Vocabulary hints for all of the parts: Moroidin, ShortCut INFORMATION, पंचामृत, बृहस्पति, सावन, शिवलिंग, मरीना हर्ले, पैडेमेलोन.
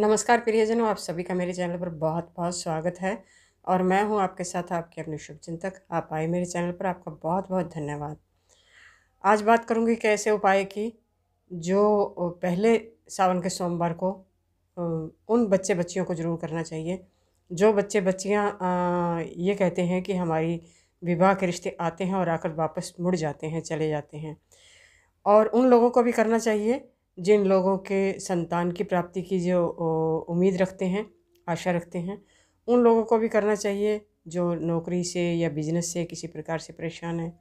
नमस्कार प्रियजनों, आप सभी का मेरे चैनल पर बहुत बहुत स्वागत है और मैं हूं आपके साथ आपके अपने शुभ चिंतक। आप आए मेरे चैनल पर, आपका बहुत बहुत धन्यवाद। आज बात करूंगी कैसे उपाय की जो पहले सावन के सोमवार को उन बच्चे बच्चियों को ज़रूर करना चाहिए जो बच्चे बच्चियां ये कहते हैं कि हमारी विवाह के रिश्ते आते हैं और आकर वापस मुड़ जाते हैं, चले जाते हैं। और उन लोगों को भी करना चाहिए जिन लोगों के संतान की प्राप्ति की जो उम्मीद रखते हैं, आशा रखते हैं, उन लोगों को भी करना चाहिए जो नौकरी से या बिजनेस से किसी प्रकार से परेशान है।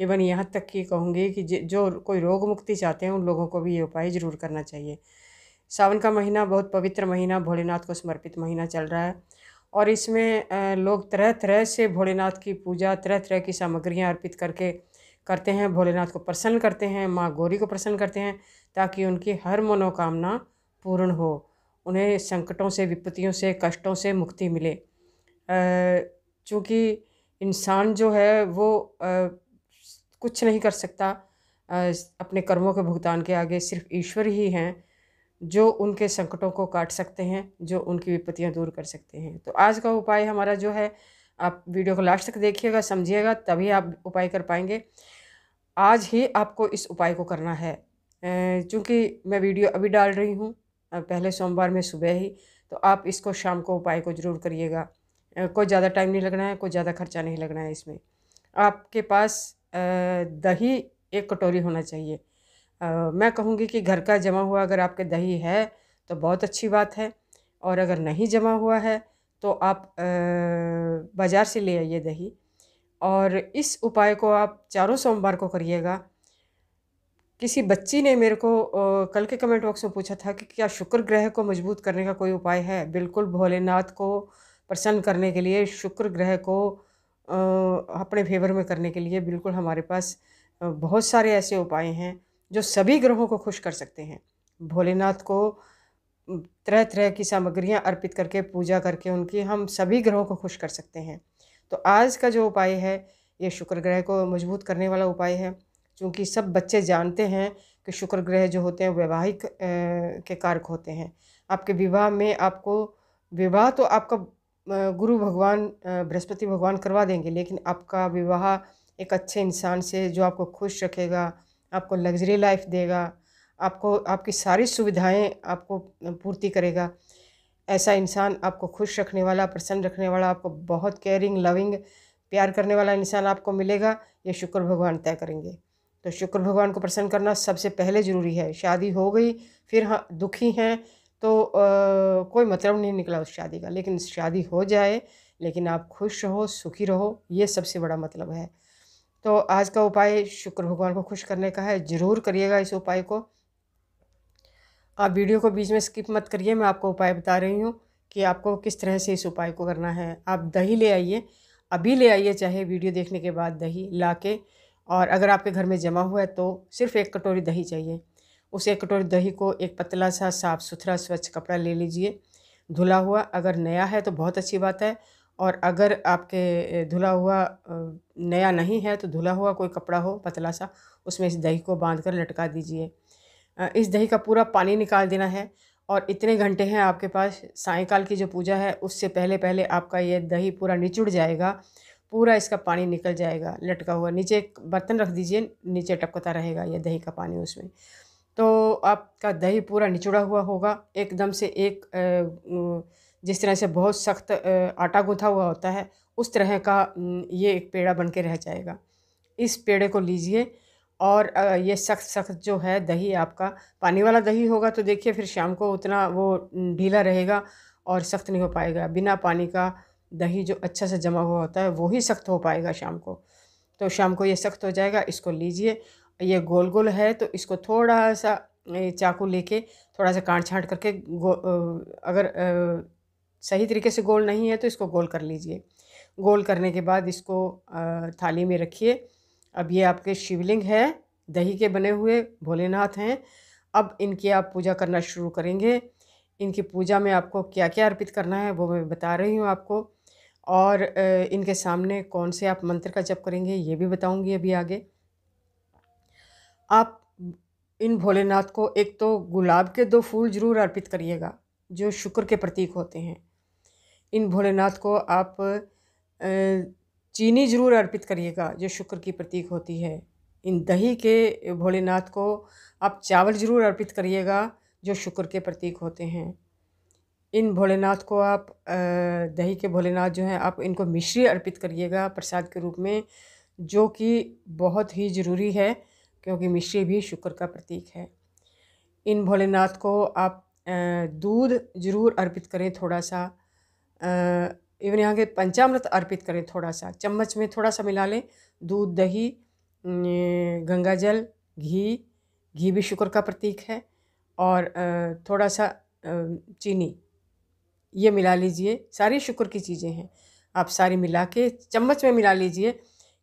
इवन यहाँ तक कि कहूँगी कि जो कोई रोग मुक्ति चाहते हैं उन लोगों को भी ये उपाय ज़रूर करना चाहिए। सावन का महीना बहुत पवित्र महीना, भोलेनाथ को समर्पित महीना चल रहा है और इसमें लोग तरह तरह से भोलेनाथ की पूजा, तरह तरह की सामग्रियाँ अर्पित करके करते हैं, भोलेनाथ को प्रसन्न करते हैं, माँ गौरी को प्रसन्न करते हैं ताकि उनकी हर मनोकामना पूर्ण हो, उन्हें संकटों से, विपत्तियों से, कष्टों से मुक्ति मिले। चूँकि इंसान जो है वो कुछ नहीं कर सकता, अपने कर्मों के भुगतान के आगे सिर्फ ईश्वर ही हैं जो उनके संकटों को काट सकते हैं, जो उनकी विपत्तियां दूर कर सकते हैं। तो आज का उपाय हमारा जो है, आप वीडियो को लास्ट तक देखिएगा, समझिएगा, तभी आप उपाय कर पाएंगे। आज ही आपको इस उपाय को करना है। चूँकि मैं वीडियो अभी डाल रही हूँ पहले सोमवार में सुबह ही, तो आप इसको शाम को उपाय को ज़रूर करिएगा। कोई ज़्यादा टाइम नहीं लगना है, कोई ज़्यादा खर्चा नहीं लगना है। इसमें आपके पास दही 1 कटोरी होना चाहिए। मैं कहूँगी कि घर का जमा हुआ, अगर आपके दही है तो बहुत अच्छी बात है, और अगर नहीं जमा हुआ है तो आप बाज़ार से ले आइए दही। और इस उपाय को आप चारों सोमवार को करिएगा। किसी बच्ची ने मेरे को कल के कमेंट बॉक्स में पूछा था कि क्या शुक्र ग्रह को मजबूत करने का कोई उपाय है। बिल्कुल, भोलेनाथ को प्रसन्न करने के लिए, शुक्र ग्रह को अपने फेवर में करने के लिए बिल्कुल हमारे पास बहुत सारे ऐसे उपाय हैं जो सभी ग्रहों को खुश कर सकते हैं। भोलेनाथ को तरह तरह की सामग्रियाँ अर्पित करके, पूजा करके उनकी हम सभी ग्रहों को खुश कर सकते हैं। तो आज का जो उपाय है ये शुक्र ग्रह को मजबूत करने वाला उपाय है। क्योंकि सब बच्चे जानते हैं कि शुक्र ग्रह जो होते हैं वैवाहिक के कारक होते हैं। आपके विवाह में आपको विवाह तो आपका गुरु भगवान बृहस्पति भगवान करवा देंगे, लेकिन आपका विवाह एक अच्छे इंसान से जो आपको खुश रखेगा, आपको लग्जरी लाइफ देगा, आपको आपकी सारी सुविधाएं आपको पूर्ति करेगा, ऐसा इंसान आपको खुश रखने वाला, प्रसन्न रखने वाला, आपको बहुत केयरिंग, लविंग, प्यार करने वाला इंसान आपको मिलेगा, ये शुक्र भगवान तय करेंगे। तो शुक्र भगवान को प्रसन्न करना सबसे पहले ज़रूरी है। शादी हो गई, फिर हाँ दुखी हैं तो कोई मतलब नहीं निकला उस शादी का, लेकिन शादी हो जाए लेकिन आप खुश रहो, सुखी रहो, ये सबसे बड़ा मतलब है। तो आज का उपाय शुक्र भगवान को खुश करने का है, ज़रूर करिएगा इस उपाय को। आप वीडियो को बीच में स्किप मत करिए, मैं आपको उपाय बता रही हूँ कि आपको किस तरह से इस उपाय को करना है। आप दही ले आइए, अभी ले आइए, चाहे वीडियो देखने के बाद दही ला के, और अगर आपके घर में जमा हुआ है तो सिर्फ 1 कटोरी दही चाहिए। उस 1 कटोरी दही को एक पतला सा साफ़ सुथरा स्वच्छ कपड़ा ले लीजिए, धुला हुआ, अगर नया है तो बहुत अच्छी बात है, और अगर आपके धुला हुआ नया नहीं है तो धुला हुआ कोई कपड़ा हो पतला सा, उसमें इस दही को बांध कर लटका दीजिए। इस दही का पूरा पानी निकाल देना है। और इतने घंटे हैं आपके पास, सायंकाल की जो पूजा है उससे पहले पहले आपका ये दही पूरा निचुड़ जाएगा, पूरा इसका पानी निकल जाएगा लटका हुआ। नीचे एक बर्तन रख दीजिए, नीचे टपकता रहेगा ये दही का पानी उसमें, तो आपका दही पूरा निचुड़ा हुआ होगा एकदम से। एक जिस तरह से बहुत सख्त आटा गूँथा हुआ होता है उस तरह का ये एक पेड़ा बन के रह जाएगा। इस पेड़े को लीजिए और ये सख्त सख्त जो है दही, आपका पानी वाला दही होगा तो देखिए फिर शाम को उतना वो ढीला रहेगा और सख्त नहीं हो पाएगा। बिना पानी का दही जो अच्छा से जमा हुआ होता है वो ही सख्त हो पाएगा शाम को। तो शाम को ये सख्त हो जाएगा, इसको लीजिए। ये गोल गोल है तो इसको थोड़ा सा चाकू लेके थोड़ा सा काट छाँट करके, अगर सही तरीके से गोल नहीं है तो इसको गोल कर लीजिए। गोल करने के बाद इसको थाली में रखिए। अब ये आपके शिवलिंग है, दही के बने हुए भोलेनाथ हैं। अब इनकी आप पूजा करना शुरू करेंगे। इनकी पूजा में आपको क्या क्या अर्पित करना है वो मैं बता रही हूँ आपको। और इनके सामने कौन से आप मंत्र का जप करेंगे ये भी बताऊंगी अभी आगे। आप इन भोलेनाथ को एक तो गुलाब के 2 फूल ज़रूर अर्पित करिएगा जो शुक्र के प्रतीक होते हैं। इन भोलेनाथ को आप चीनी ज़रूर अर्पित करिएगा जो शुक्र की प्रतीक होती है। इन दही के भोलेनाथ को आप चावल ज़रूर अर्पित करिएगा जो शुक्र के प्रतीक होते हैं। इन भोलेनाथ को आप दही के भोलेनाथ जो हैं आप इनको मिश्री अर्पित करिएगा प्रसाद के रूप में, जो कि बहुत ही ज़रूरी है क्योंकि मिश्री भी शुक्र का प्रतीक है। इन भोलेनाथ को आप दूध ज़रूर अर्पित करें थोड़ा सा, इवन यहाँ के पंचामृत अर्पित करें थोड़ा सा, चम्मच में थोड़ा सा मिला लें। दूध, दही, गंगा जल, घी भी शुक्र का प्रतीक है, और थोड़ा सा चीनी, ये मिला लीजिए। सारी शुक्र की चीज़ें हैं, आप सारी मिला के चम्मच में मिला लीजिए,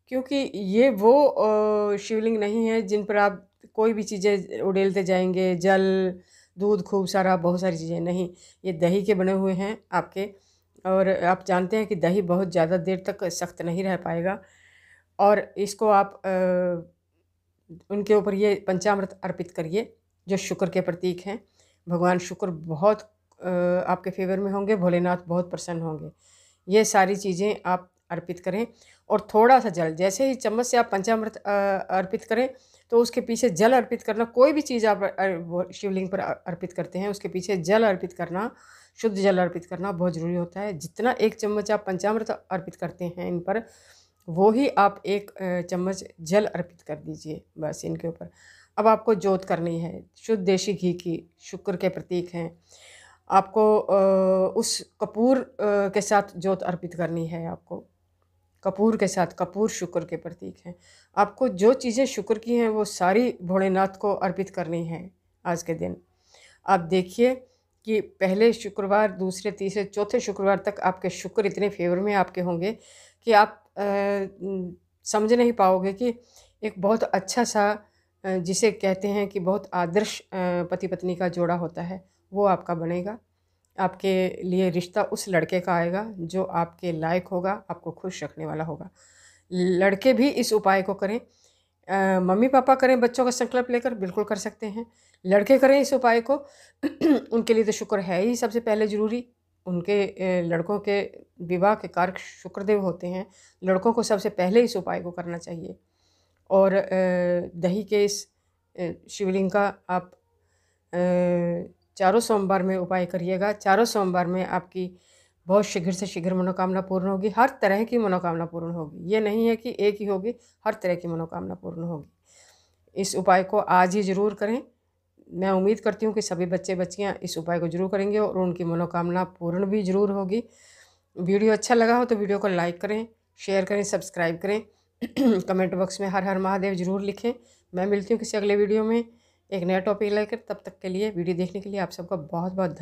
क्योंकि ये वो शिवलिंग नहीं है जिन पर आप कोई भी चीज़ें उड़ेलते जाएंगे, जल, दूध खूब सारा, बहुत सारी चीज़ें नहीं। ये दही के बने हुए हैं आपके, और आप जानते हैं कि दही बहुत ज़्यादा देर तक सख्त नहीं रह पाएगा, और इसको आप उनके ऊपर ये पंचामृत अर्पित करिए जो शुक्र के प्रतीक हैं। भगवान शुक्र बहुत आपके फेवर में होंगे, भोलेनाथ बहुत प्रसन्न होंगे। ये सारी चीज़ें आप अर्पित करें, और थोड़ा सा जल, जैसे ही चम्मच से आप पंचामृत अर्पित करें तो उसके पीछे जल अर्पित करना। कोई भी चीज़ आप शिवलिंग पर अर्पित करते हैं उसके पीछे जल अर्पित करना, शुद्ध जल अर्पित करना बहुत ज़रूरी होता है। जितना 1 चम्मच आप पंचामृत अर्पित करते हैं इन पर, वो ही आप 1 चम्मच जल अर्पित कर दीजिए बस इनके ऊपर। अब आपको जोत करनी है शुद्ध देशी घी की, शुक्र के प्रतीक हैं। आपको उस कपूर के साथ जोत अर्पित करनी है, आपको कपूर के साथ, कपूर शुक्र के प्रतीक हैं। आपको जो चीज़ें शुक्र की हैं वो सारी भोलेनाथ को अर्पित करनी है आज के दिन। आप देखिए कि पहले शुक्रवार, दूसरे, तीसरे, चौथे शुक्रवार तक आपके शुक्र इतने फेवर में आपके होंगे कि आप समझ नहीं पाओगे कि एक बहुत अच्छा सा, जिसे कहते हैं कि बहुत आदर्श पति पत्नी का जोड़ा होता है, वो आपका बनेगा। आपके लिए रिश्ता उस लड़के का आएगा जो आपके लायक होगा, आपको खुश रखने वाला होगा। लड़के भी इस उपाय को करें। मम्मी पापा करें बच्चों का संकल्प लेकर, बिल्कुल कर सकते हैं। लड़के करें इस उपाय को उनके लिए तो शुक्र है ही सबसे पहले ज़रूरी। उनके लड़कों के विवाह के कारक शुक्रदेव होते हैं, लड़कों को सबसे पहले इस उपाय को करना चाहिए। और दही के इस शिवलिंग का आप चारों सोमवार में उपाय करिएगा। चारों सोमवार में आपकी बहुत शीघ्र से शीघ्र मनोकामना पूर्ण होगी, हर तरह की मनोकामना पूर्ण होगी। ये नहीं है कि एक ही होगी, हर तरह की मनोकामना पूर्ण होगी। इस उपाय को आज ही ज़रूर करें। मैं उम्मीद करती हूँ कि सभी बच्चे बच्चियाँ इस उपाय को ज़रूर करेंगे और उनकी मनोकामना पूर्ण भी ज़रूर होगी। वीडियो अच्छा लगा हो तो वीडियो को लाइक करें, शेयर करें, सब्सक्राइब करें। कमेंट बॉक्स में हर हर महादेव ज़रूर लिखें। मैं मिलती हूँ किसी अगले वीडियो में एक नया टॉपिक लेकर, तब तक के लिए वीडियो देखने के लिए आप सबका बहुत बहुत धन्यवाद।